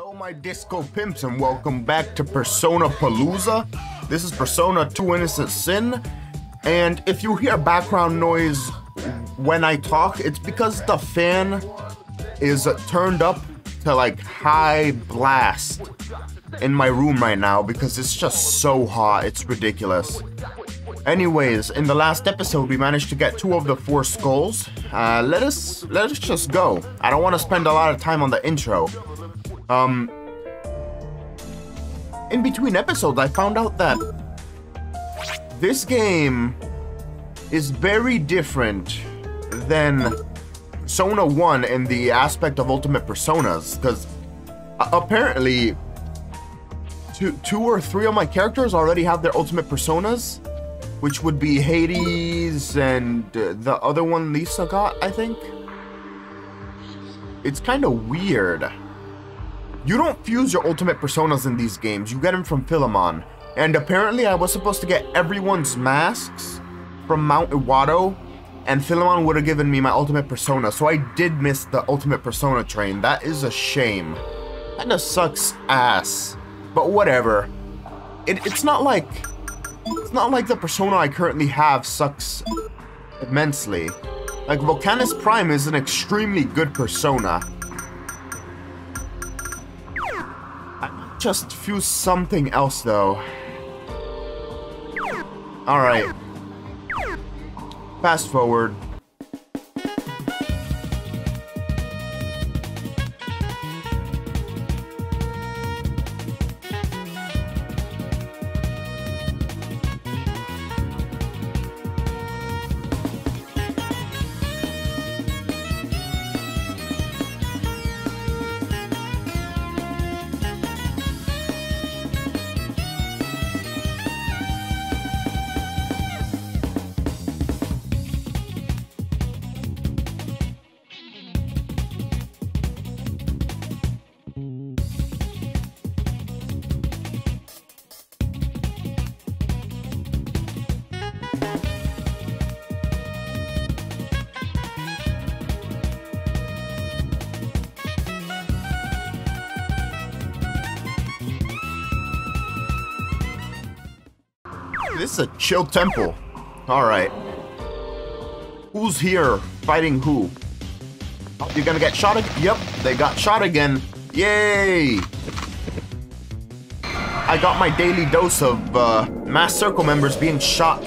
Hello my disco pimps and welcome back to Persona Palooza. This is Persona 2 Innocent Sin, and if you hear background noise when I talk, it's because the fan is turned up to like high blast in my room right now because it's just so hot, it's ridiculous. Anyways, in the last episode we managed to get 2 of the 4 skulls. Let us just go. I don't want to spend a lot of time on the intro. In between episodes, I found out that this game is very different than Persona 1 in the aspect of Ultimate Personas, because apparently two or three of my characters already have their Ultimate Personas, which would be Hades and the other one Lisa got, I think. It's kind of weird. You don't fuse your ultimate personas in these games, you get them from Philemon. And apparently I was supposed to get everyone's masks from Mount Iwato, and Philemon would have given me my ultimate persona, so I did miss the ultimate persona train. That is a shame. Kinda sucks ass, but whatever. It's not like the persona I currently have sucks immensely. Like, Volcanus Prime is an extremely good persona. Just fuse something else though. Alright. Fast forward. This is a chill temple. Alright. Who's here fighting who? Oh, you're gonna get shot again? Yep, they got shot again. Yay! I got my daily dose of mass circle members being shot.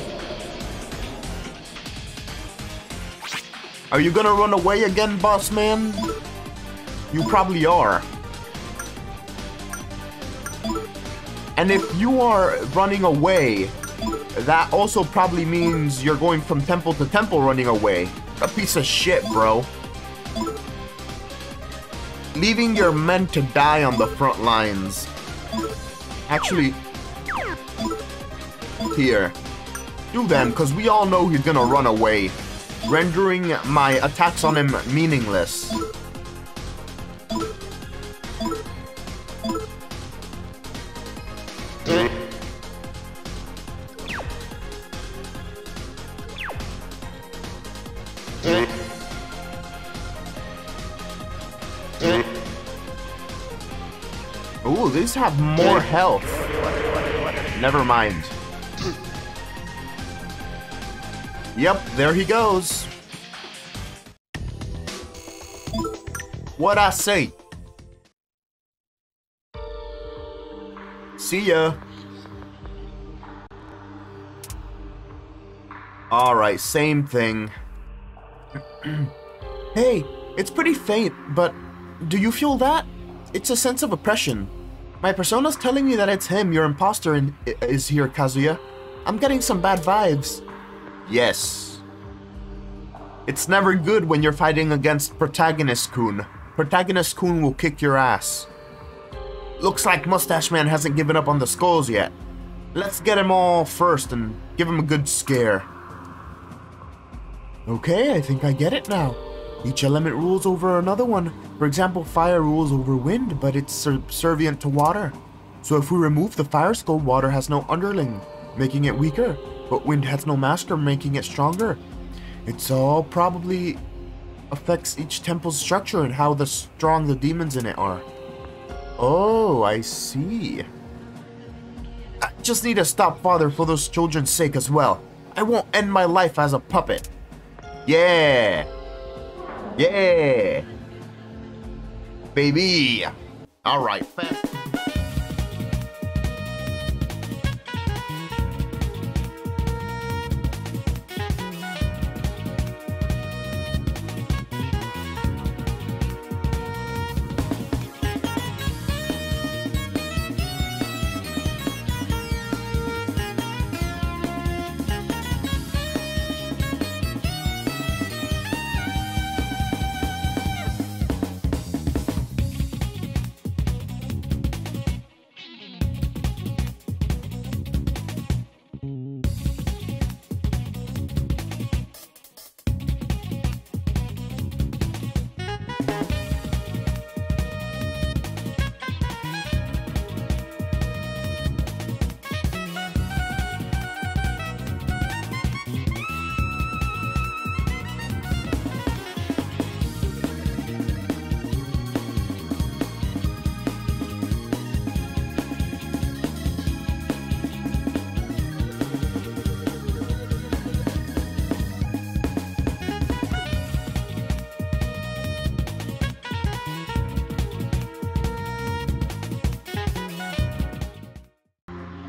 Are you gonna run away again, boss man? You probably are. And if you are running away, that also probably means you're going from temple to temple running away. A piece of shit, bro. Leaving your men to die on the front lines. Actually, here. Do them, because we all know he's gonna run away, rendering my attacks on him meaningless. These have more health. Never mind. Yep, there he goes. What I say? See ya. Alright, same thing. Hey, it's pretty faint, but do you feel that? It's a sense of oppression. My persona's telling me that it's him, your imposter, is here, Kazuya. I'm getting some bad vibes. Yes. It's never good when you're fighting against Protagonist-kun. Protagonist-kun will kick your ass. Looks like Mustache Man hasn't given up on the skulls yet. Let's get him all first and give him a good scare. Okay, I think I get it now. Each element rules over another one. For example, fire rules over wind, but it's subservient to water. So if we remove the fire skull, water has no underling, making it weaker. But wind has no master, making it stronger. It's all probably affects each temple's structure and how strong the demons in it are. Oh, I see. I just need to stop father for those children's sake as well. I won't end my life as a puppet. Yeah. Yeah. Baby. All right, fam.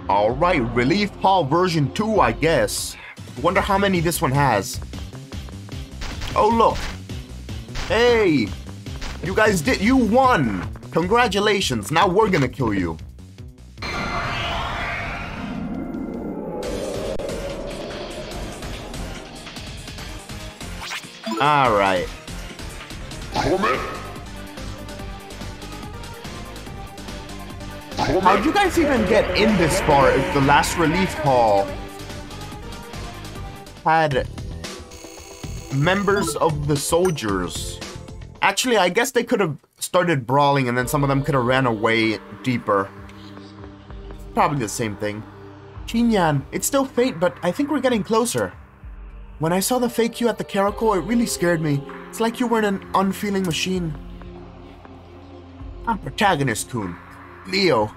Alright, Relief Hall version 2, I guess. Wonder how many this one has. Oh, look. Hey! You guys did- you won! Congratulations, now we're gonna kill you. Alright. How'd you guys even get in this far if the last relief hall had members of the soldiers? Actually, I guess they could have started brawling and then some of them could have ran away deeper. Probably the same thing. Chinyan, it's still fate, but I think we're getting closer. When I saw the fake you at the caracal, it really scared me. It's like you weren't an unfeeling machine. I'm Protagonist-kun. Leo.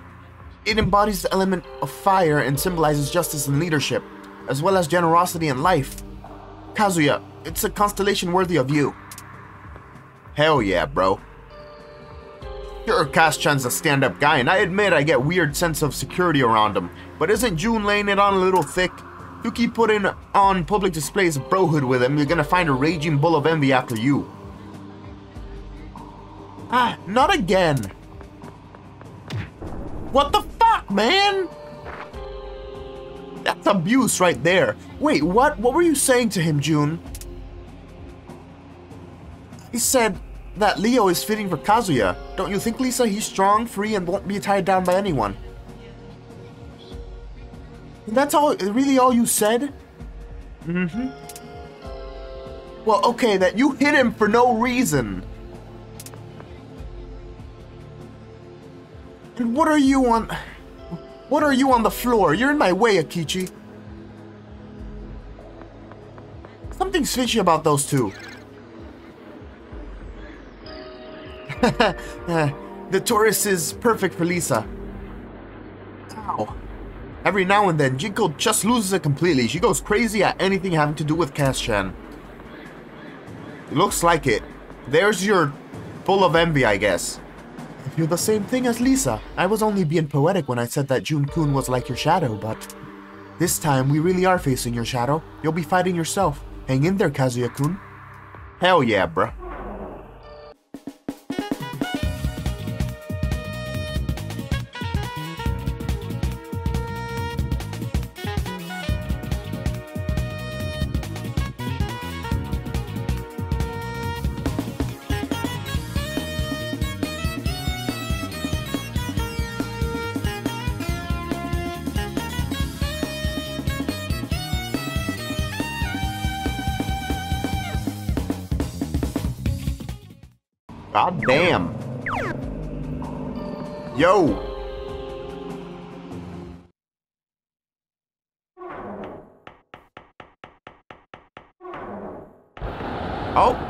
It embodies the element of fire and symbolizes justice and leadership, as well as generosity and life. Kazuya, it's a constellation worthy of you. Hell yeah, bro. Sure, Kaschan's a stand-up guy, and I admit I get weird sense of security around him, but isn't June laying it on a little thick? If you keep putting on public displays of brohood with him, you're gonna find a raging bull of envy after you. Ah, not again. What the fuck, man? That's abuse right there. Wait, what? What were you saying to him, June? He said that Leo is fitting for Kazuya. Don't you think, Lisa? He's strong, free, and won't be tied down by anyone. And that's all, really all you said? Mm-hmm. Well, okay, that you hit him for no reason. And what are you on? What are you on the floor? You're in my way, Akechi. Something's fishy about those two. The Taurus is perfect for Lisa. Ow. Every now and then, Ginko just loses it completely. She goes crazy at anything having to do with Kaschan. Looks like it. There's your full of envy, I guess. If you're the same thing as Lisa. I was only being poetic when I said that Jun-kun was like your shadow, but this time we really are facing your shadow. You'll be fighting yourself. Hang in there, Kazuya-kun. Hell yeah, bruh. God damn. Yo. Oh.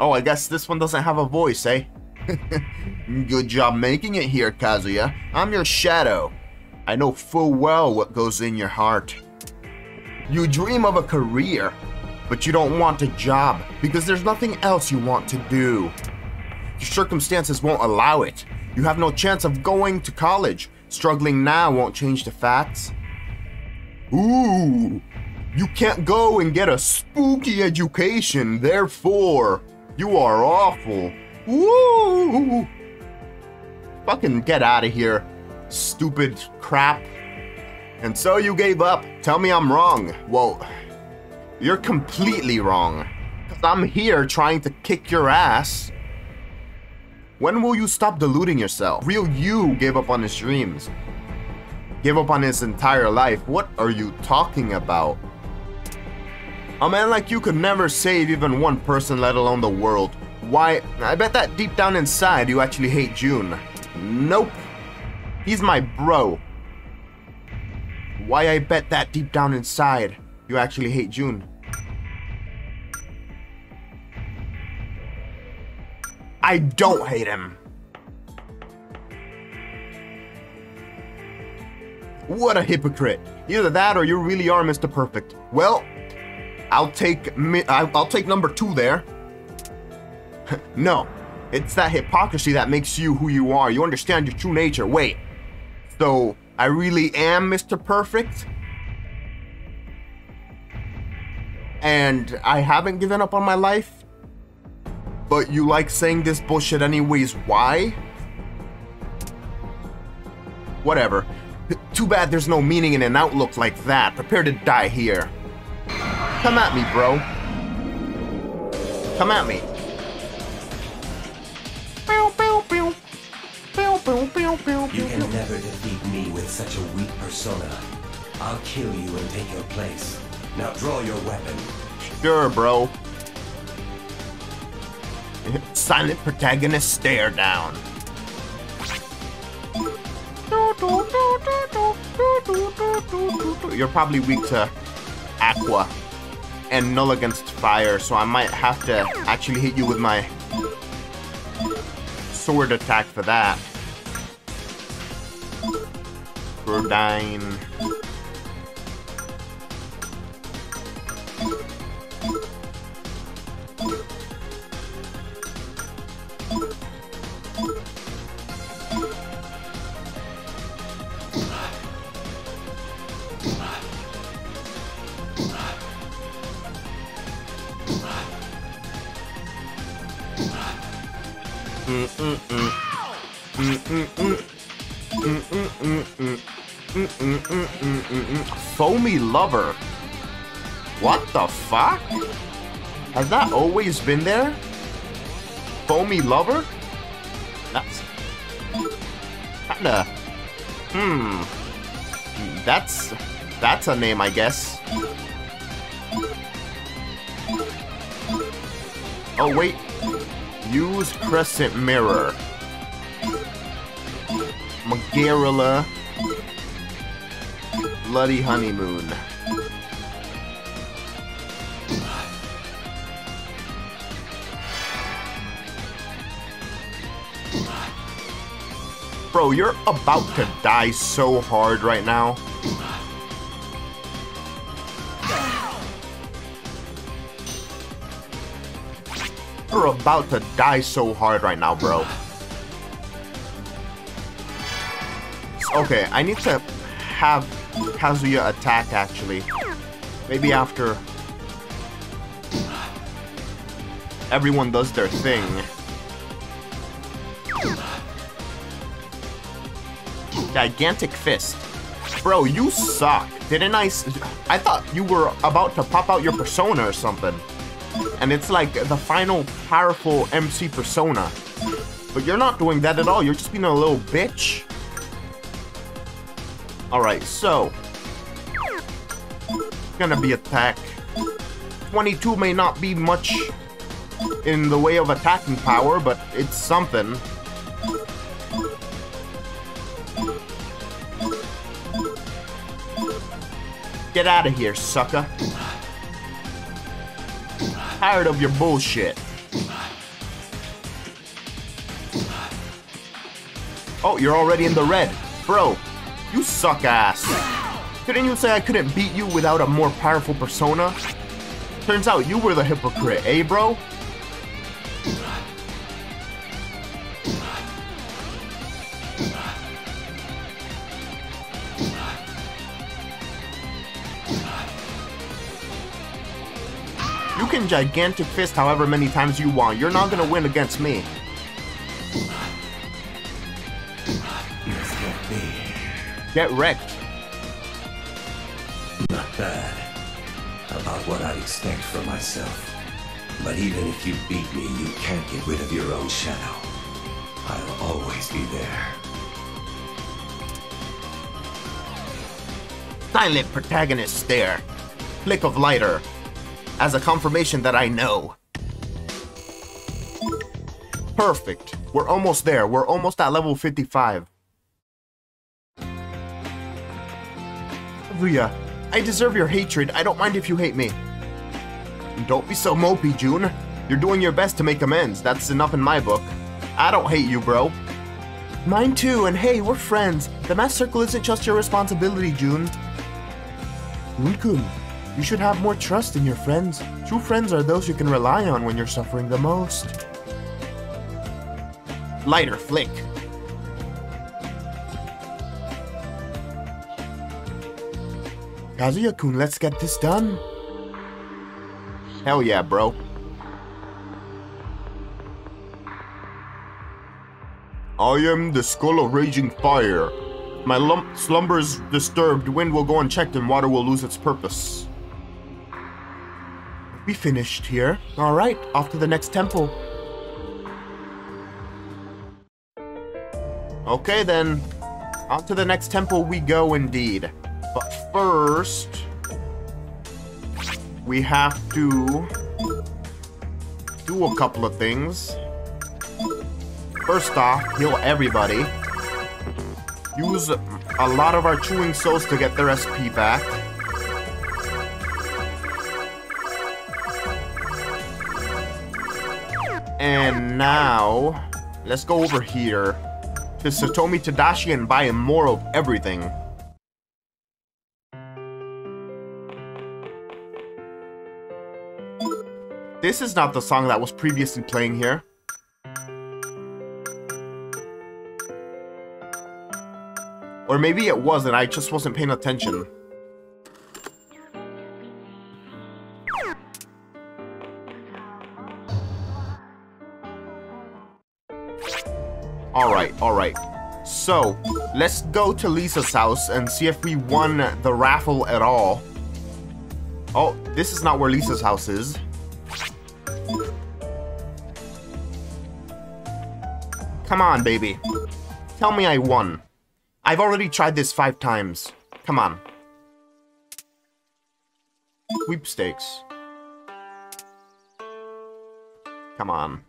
Oh, I guess this one doesn't have a voice, eh? Good job making it here, Kazuya. I'm your shadow. I know full well what goes in your heart. You dream of a career, but you don't want a job because there's nothing else you want to do. Your circumstances won't allow it. You have no chance of going to college. Struggling now won't change the facts. Ooh, you can't go and get a spooky education, therefore, you are awful. Ooh, fucking get out of here, stupid crap. And so you gave up. Tell me I'm wrong. Well, you're completely wrong. 'Cause I'm here trying to kick your ass. When will you stop deluding yourself? Real you gave up on his dreams. Gave up on his entire life. What are you talking about? A man like you could never save even one person, let alone the world. Why, I bet that deep down inside you actually hate June. Nope. He's my bro. Why I bet that deep down inside you actually hate June. I don't hate him. What a hypocrite. Either that or you really are Mr. Perfect. Well, I'll take number two there. No, it's that hypocrisy that makes you who you are. You understand your true nature. Wait, so I really am Mr. Perfect? And I haven't given up on my life? But you like saying this bullshit anyways, why? Whatever. Too bad there's no meaning in an outlook like that. Prepare to die here. Come at me, bro. Come at me. You can never defeat me with such a weak persona. I'll kill you and take your place. Now draw your weapon. Sure, bro. Silent protagonist stare down. You're probably weak to Aqua and null against fire, so I might have to actually hit you with my sword attack for that. Brodine. Foamy lover. What the fuck? Has that always been there? Foamy lover? That's kinda. Hmm. That's a name, I guess. Oh wait. Use crescent mirror. Magarilla. Bloody honeymoon. Bro, you're about to die so hard right now. You're about to die so hard right now, bro. Okay, I need to have Kazuya attack, actually. Maybe after everyone does their thing. Gigantic fist. Bro, you suck. Didn't I thought you were about to pop out your persona or something. And it's like the final powerful MC persona. But you're not doing that at all. You're just being a little bitch. Alright, so gonna be attack. 22 may not be much in the way of attacking power, but it's something. Get out of here, sucker. Tired of your bullshit. Oh, you're already in the red. Bro, you suck ass. Didn't you say I couldn't beat you without a more powerful persona? Turns out you were the hypocrite, eh, bro? You can gigantic fist however many times you want. You're not gonna win against me. Get wrecked. Not bad. About what I expect for myself. But even if you beat me, you can't get rid of your own shadow. I'll always be there. Silent protagonist stare. Flick of lighter. As a confirmation that I know. Perfect. We're almost there. We're almost at level 55. Kazuya, I deserve your hatred. I don't mind if you hate me. Don't be so mopey, June. You're doing your best to make amends. That's enough in my book. I don't hate you, bro. Mine too, and hey, we're friends. The mass circle isn't just your responsibility, June. Jun-kun, you should have more trust in your friends. True friends are those you can rely on when you're suffering the most. Lighter flick. Kazuya-kun, let's get this done. Hell yeah, bro. I am the Skull of Raging Fire. My slumbers disturbed, wind will go unchecked and water will lose its purpose. We finished here. Alright, off to the next temple. Okay then, on to the next temple we go indeed. But first, we have to do a couple of things. First off, heal everybody. Use a lot of our chewing souls to get their SP back. And now, let's go over here to Satomi Tadashi and buy him more of everything. This is not the song that was previously playing here. Or maybe it was and I just wasn't paying attention. Alright, alright. So, let's go to Lisa's house and see if we won the raffle at all. Oh, this is not where Lisa's house is. Come on, baby. Tell me I won. I've already tried this 5 times. Come on. Weepstakes. Come on.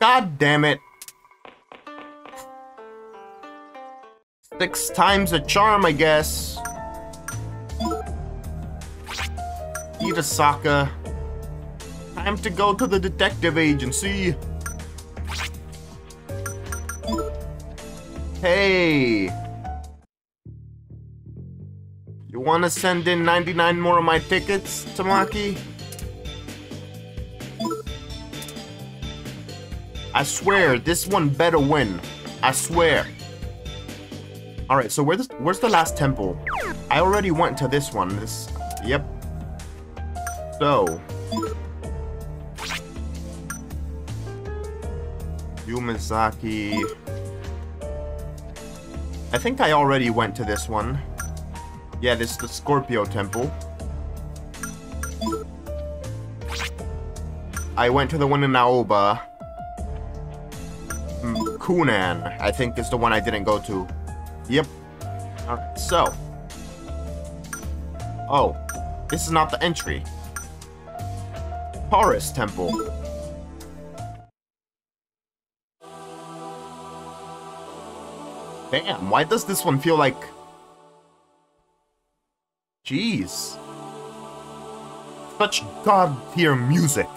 God damn it. 6 times a charm, I guess. Eat a Sokka. Time to go to the detective agency. Hey! You wanna send in 99 more of my tickets, Tamaki? I swear, this one better win. I swear. Alright, so where's the last temple? I already went to this one. Yep. So. Yumezaki. I think I already went to this one. Yeah, this is the Scorpio Temple. I went to the one in Naoba. Kunan, I think, is the one I didn't go to. Yep. Alright, so. Oh, this is not the entry. Horus Temple. Damn, why does this one feel like... Jeez. Such god-tier music.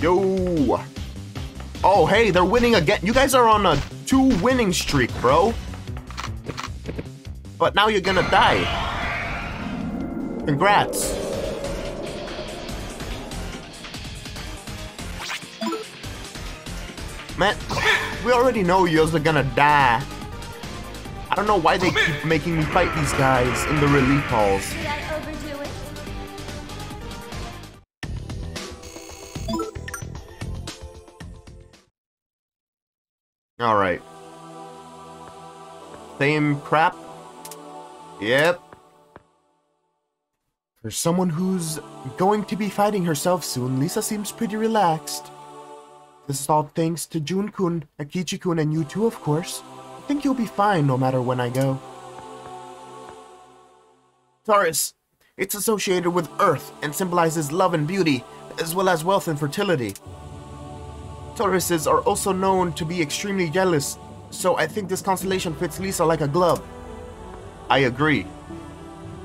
Yo. Oh, hey, they're winning again. You guys are on a 2-winning streak, bro. But now you're gonna die. Congrats. Man, we already know yours are gonna die. I don't know why they keep making me fight these guys in the relief halls. Did I overdo it? All right. Same crap. Yep. For someone who's going to be fighting herself soon, Lisa seems pretty relaxed. This is all thanks to Jun-kun, Akechi-kun, and you too, of course. I think you'll be fine no matter when I go. Taurus. It's associated with Earth and symbolizes love and beauty, as well as wealth and fertility. Tauruses are also known to be extremely jealous, so I think this constellation fits Lisa like a glove. I agree.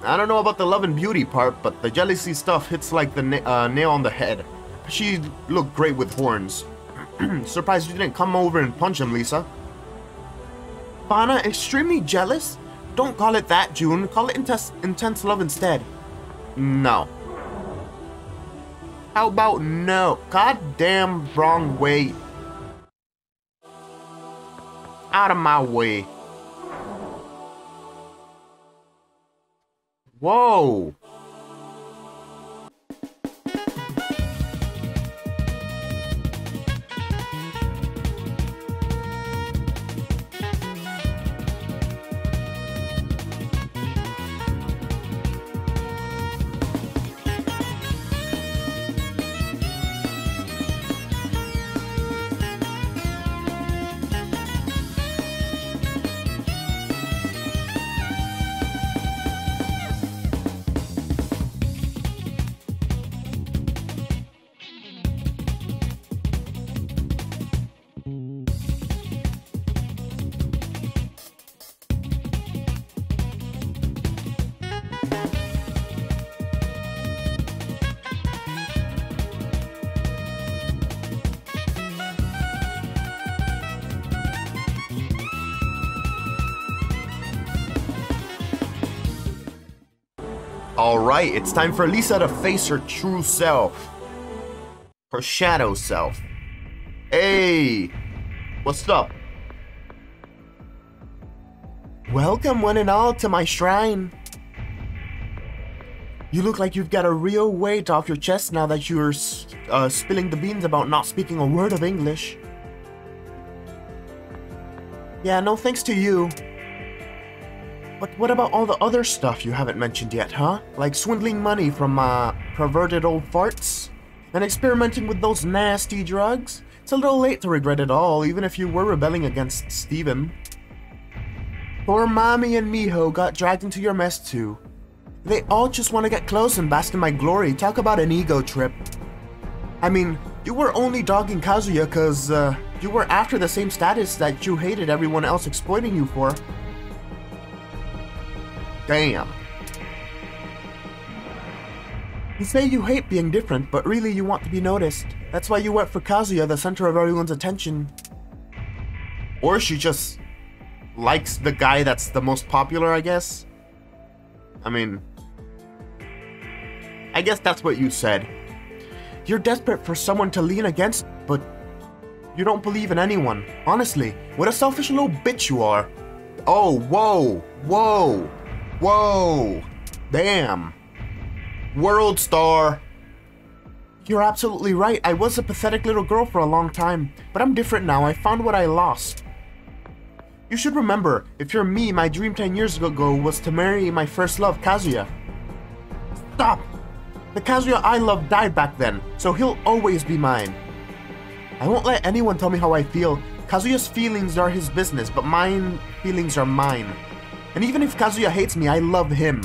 I don't know about the love and beauty part, but the jealousy stuff hits like the nail on the head. She looked great with horns. Surprised you didn't come over and punch him, Lisa. Fauna, extremely jealous? Don't call it that, June. Call it intense love instead. No. How about no? Goddamn wrong way. Out of my way. Whoa! Alright, it's time for Lisa to face her true self. Her shadow self. Hey! What's up? Welcome one and all to my shrine. You look like you've got a real weight off your chest now that you're spilling the beans about not speaking a word of English. Yeah, no thanks to you. But what about all the other stuff you haven't mentioned yet, huh? Like swindling money from, perverted old farts? And experimenting with those nasty drugs? It's a little late to regret it all, even if you were rebelling against Steven. Poor Mommy and Miho got dragged into your mess too. They all just want to get close and bask in my glory. Talk about an ego trip. I mean, you were only dogging Kazuya because, you were after the same status that you hated everyone else exploiting you for. Damn. You say you hate being different, but really you want to be noticed. That's why you went for Kazuya, the center of everyone's attention. Or she just likes the guy that's the most popular, I guess. I mean, I guess that's what you said. You're desperate for someone to lean against, but you don't believe in anyone. Honestly, what a selfish little bitch you are. Oh, whoa, whoa. Whoa! Damn! World star! You're absolutely right. I was a pathetic little girl for a long time, but I'm different now. I found what I lost. You should remember, if you're me, my dream 10 years ago was to marry my first love, Kazuya. Stop! The Kazuya I loved died back then, so he'll always be mine. I won't let anyone tell me how I feel. Kazuya's feelings are his business, but my feelings are mine. And even if Kazuya hates me, I love him.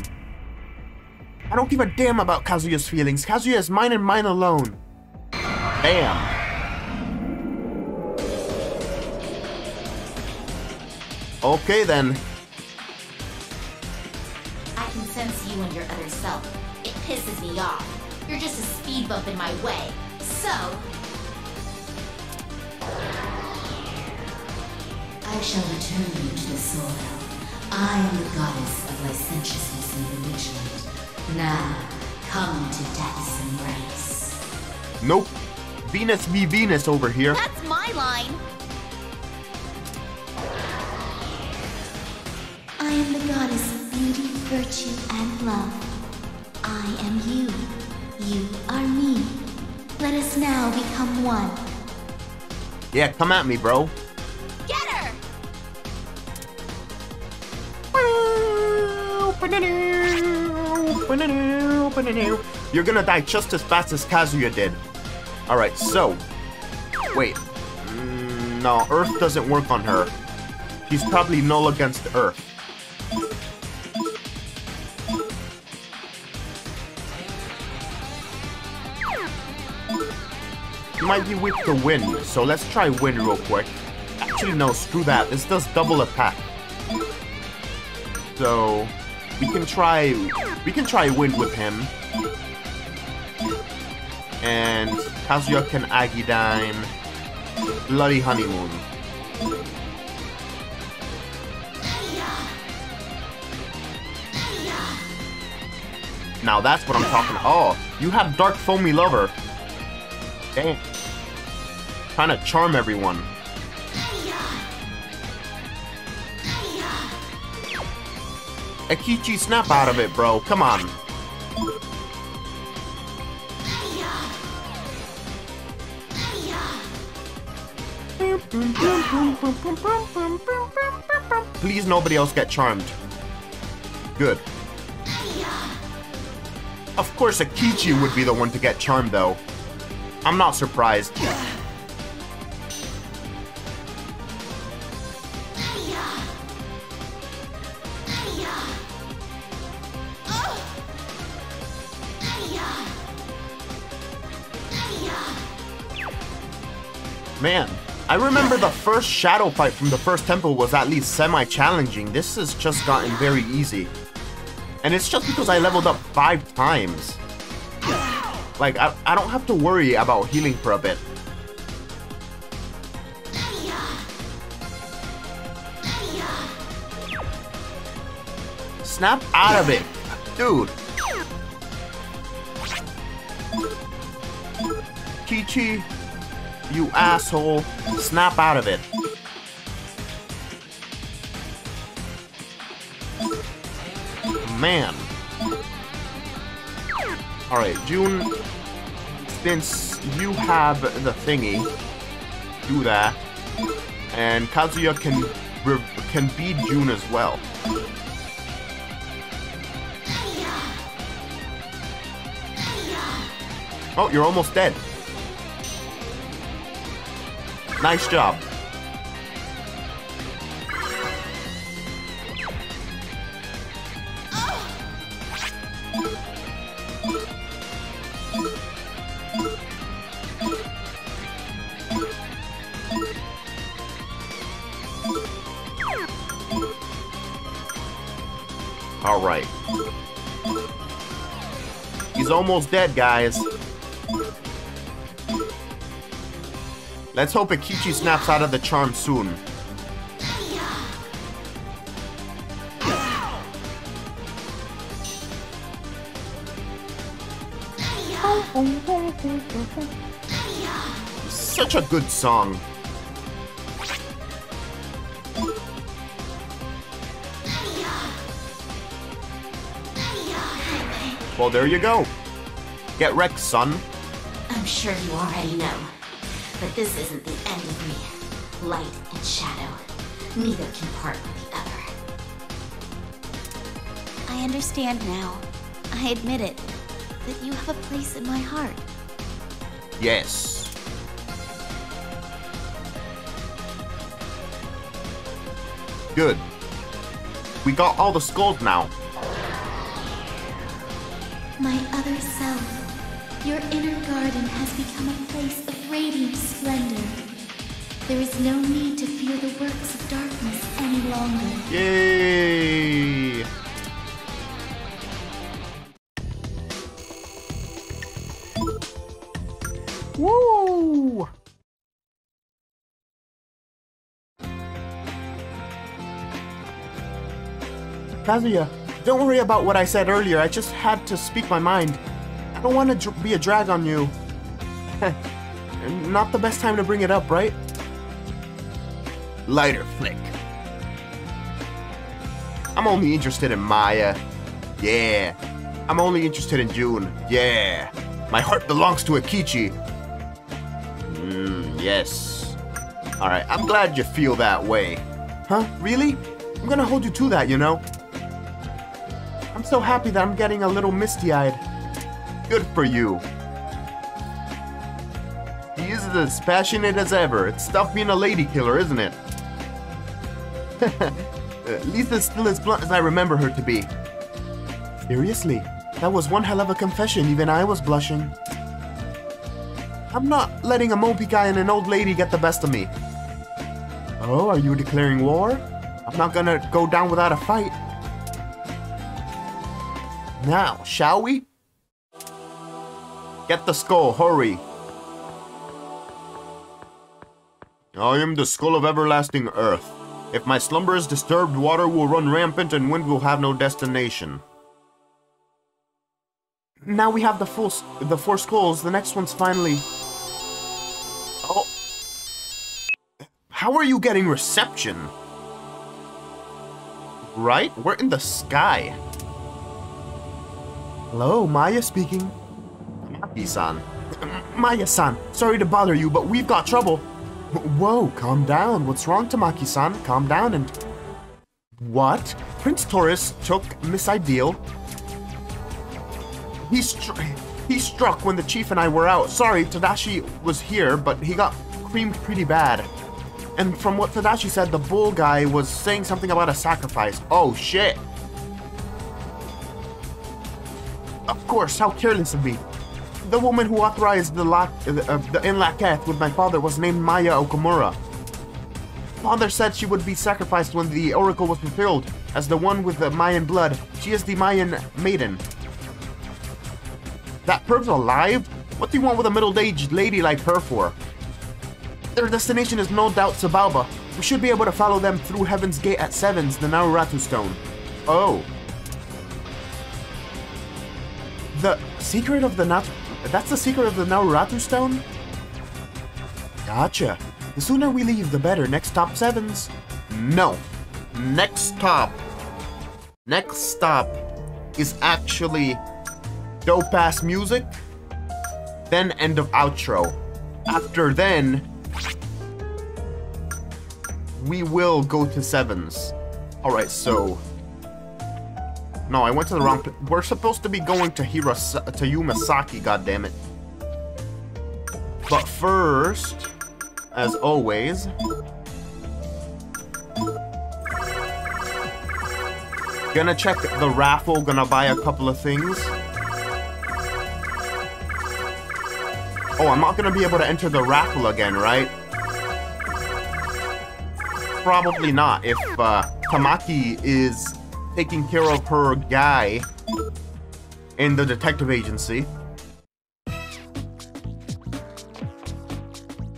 I don't give a damn about Kazuya's feelings. Kazuya is mine and mine alone. Damn. Okay then. I can sense you and your other self. It pisses me off. You're just a speed bump in my way. So, I shall return you to the soil. I am the goddess of licentiousness and bewitchment. Now, come to death's embrace. Nope. Venus me Venus over here. That's my line. I am the goddess of beauty, virtue, and love. I am you. You are me. Let us now become one. Yeah, come at me, bro. Get her! You're gonna die just as fast as Kazuya did. Alright, so... Wait. No, Earth doesn't work on her. She's probably null against Earth. Might be weak to wind, so let's try wind real quick. Actually, no, screw that. This does double attack. So we can try wind with him, and Kazuya can Aggie Dime, Bloody Honeymoon. Now that's what I'm talking. Oh, you have Dark Foamy Lover. Damn. Trying to charm everyone. Akechi, snap out of it, bro. Come on. Please, nobody else get charmed. Good. Of course, Akechi would be the one to get charmed, though. I'm not surprised. Man, I remember the first shadow fight from the first temple was at least semi-challenging. This has just gotten very easy. And it's just because I leveled up 5 times. Like, I don't have to worry about healing for a bit. Snap out of it, dude. Chi-Chi, you asshole. Snap out of it. Man. Alright, June, since you have the thingy, do that, and Kazuya can beat June as well. Oh, you're almost dead. Nice job. Alright. He's almost dead, guys. Let's hope Akechi snaps out of the charm soon. Such a good song. Well, there you go. Get wrecked, son. I'm sure you already know, but this isn't the end of me. Light and shadow, neither can part with the other. I understand now. I admit it, that you have a place in my heart. Yes. Good. We got all the skulls now. My other self, your inner garden has become a place of radiant splendor. There is no need to fear the works of darkness any longer. Yay! Woo! Kazuya, don't worry about what I said earlier. I just had to speak my mind. I don't want to be a drag on you. Not the best time to bring it up, right? Lighter flick. I'm only interested in Maya. Yeah. I'm only interested in June. Yeah. My heart belongs to Akechi. Yes. Alright, I'm glad you feel that way. Huh? Really? I'm gonna hold you to that, you know? I'm so happy that I'm getting a little misty-eyed. Good for you. He is as passionate as ever. It's tough being a lady killer, isn't it? Lisa's still as blunt as I remember her to be. Seriously? That was one hell of a confession, even I was blushing. I'm not letting a mopey guy and an old lady get the best of me. Oh, are you declaring war? I'm not gonna go down without a fight. Now, shall we? Get the skull, hurry. I am the skull of everlasting earth. If my slumber is disturbed, water will run rampant and wind will have no destination. Now we have the four skulls. The next one's finally... Oh. How are you getting reception? Right? We're in the sky. Hello, Maya speaking. Tamaki-san. Maya-san, sorry to bother you, but we've got trouble. Whoa, calm down. What's wrong, Tamaki-san? Calm down and... What? Prince Taurus took Miss Ideal. He struck when the chief and I were out. Sorry, Tadashi was here, but he got creamed pretty bad. And from what Tadashi said, the bull guy was saying something about a sacrifice. Oh, shit. Of course, how careless of me. The woman who authorized the Enlaketh with my father was named Maya Okamura. Father said she would be sacrificed when the oracle was fulfilled. As the one with the Mayan blood, she is the Mayan maiden. That perv's alive? What do you want with a middle-aged lady like her for? Their destination is no doubt Sababa. We should be able to follow them through Heaven's Gate at Sevens, the Nauratu Stone. Oh. The secret of the That's the secret of the Nauratu Stone? Gotcha. The sooner we leave, the better. Next stop, Sevens. No. Next stop. Next stop is actually... dope-ass music, then end of outro. After then, we will go to Sevens. Alright, so... No, I went to the wrong place. We're supposed to be going to Yumezaki, goddammit. But first, as always... Gonna check the raffle, gonna buy a couple of things. Oh, I'm not gonna be able to enter the raffle again, right? Probably not, if Tamaki is taking care of her guy in the detective agency.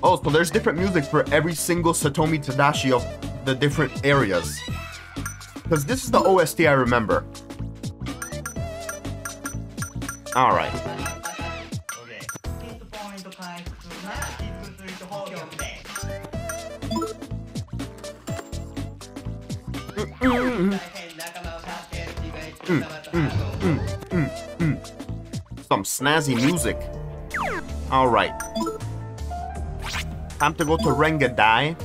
Oh, so there's different music for every single Satomi Tadashi of the different areas. Because this is the OST I remember. Alright. Some snazzy music. Alright. Time to go to Rengadai.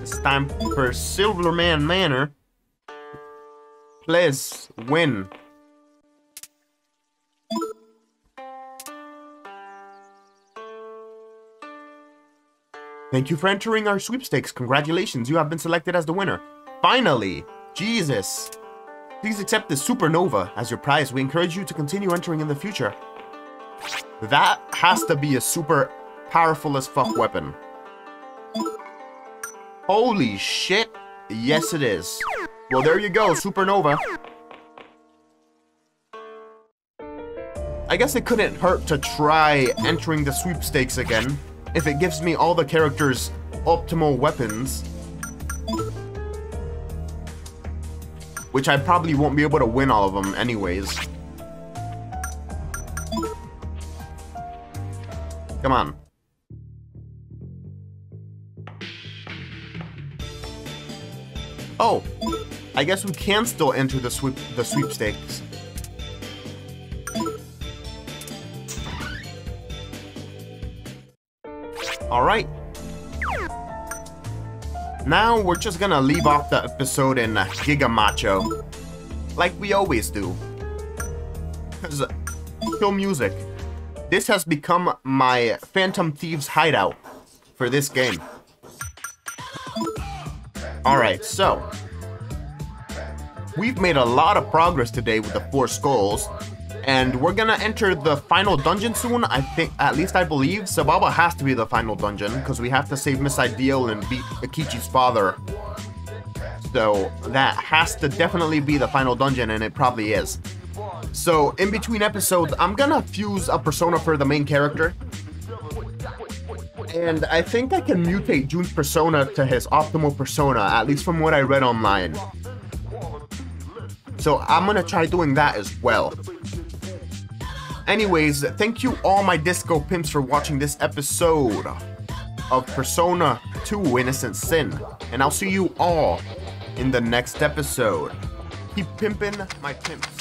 It's time for Silverman Manor. Please win. Thank you for entering our sweepstakes. Congratulations, you have been selected as the winner. Finally! Jesus! Please accept this supernova as your prize. We encourage you to continue entering in the future. That has to be a super powerful as fuck weapon. Holy shit! Yes it is. Well, there you go, supernova. I guess it couldn't hurt to try entering the sweepstakes again. If it gives me all the characters' optimal weapons. which I probably won't be able to win all of them anyways. Come on. Oh, I guess we can still enter the sweepstakes. All right. Now we're just gonna leave off the episode in Giga Macho, like we always do. Cause cool music. This has become my Phantom Thieves hideout for this game. All right, so we've made a lot of progress today with the 4 skulls, and we're gonna enter the final dungeon soon. I think, at least I believe, Sababa has to be the final dungeon because we have to save Miss Ideal and beat Akechi's father. So that has to definitely be the final dungeon, and it probably is. So in between episodes, I'm gonna fuse a persona for the main character. And I think I can mutate June's persona to his optimal persona, at least from what I read online. So I'm gonna try doing that as well. Anyways, thank you all my disco pimps for watching this episode of Persona 2 Innocent Sin. And I'll see you all in the next episode. Keep pimping my pimps.